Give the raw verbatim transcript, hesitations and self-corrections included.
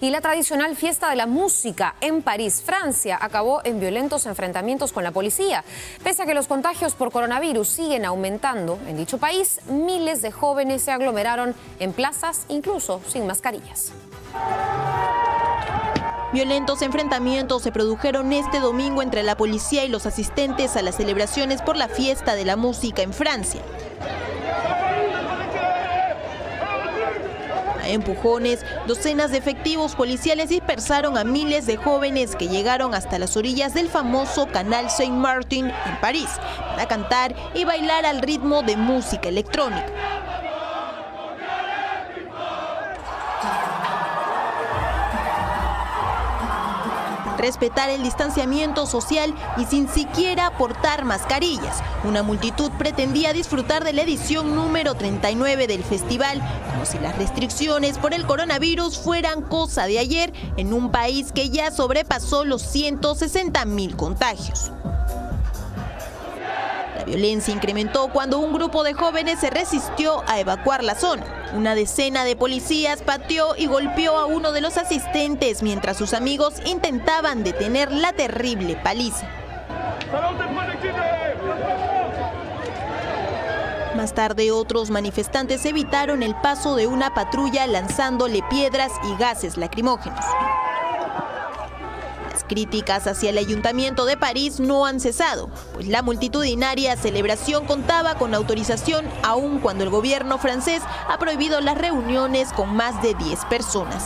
Y la tradicional Fiesta de la Música en París, Francia, acabó en violentos enfrentamientos con la policía. Pese a que los contagios por coronavirus siguen aumentando en dicho país, miles de jóvenes se aglomeraron en plazas, incluso sin mascarillas. Violentos enfrentamientos se produjeron este domingo entre la policía y los asistentes a las celebraciones por la Fiesta de la Música en Francia. A empujones, docenas de efectivos policiales dispersaron a miles de jóvenes que llegaron hasta las orillas del famoso Canal Saint-Martin en París para cantar y bailar al ritmo de música electrónica. Respetar el distanciamiento social y sin siquiera portar mascarillas. Una multitud pretendía disfrutar de la edición número treinta y nueve del festival, como si las restricciones por el coronavirus fueran cosa de ayer en un país que ya sobrepasó los ciento sesenta mil contagios. La violencia incrementó cuando un grupo de jóvenes se resistió a evacuar la zona. Una decena de policías pateó y golpeó a uno de los asistentes mientras sus amigos intentaban detener la terrible paliza. Más tarde, otros manifestantes evitaron el paso de una patrulla lanzándole piedras y gases lacrimógenos. Las críticas hacia el Ayuntamiento de París no han cesado, pues la multitudinaria celebración contaba con autorización aun cuando el gobierno francés ha prohibido las reuniones con más de diez personas.